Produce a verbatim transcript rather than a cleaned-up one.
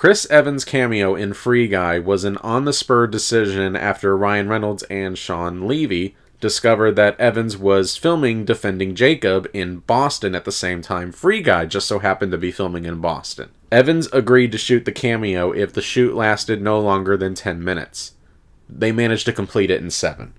Chris Evans' cameo in Free Guy was an on-the-spur decision after Ryan Reynolds and Shawn Levy discovered that Evans was filming Defending Jacob in Boston at the same time Free Guy just so happened to be filming in Boston. Evans agreed to shoot the cameo if the shoot lasted no longer than ten minutes. They managed to complete it in seven.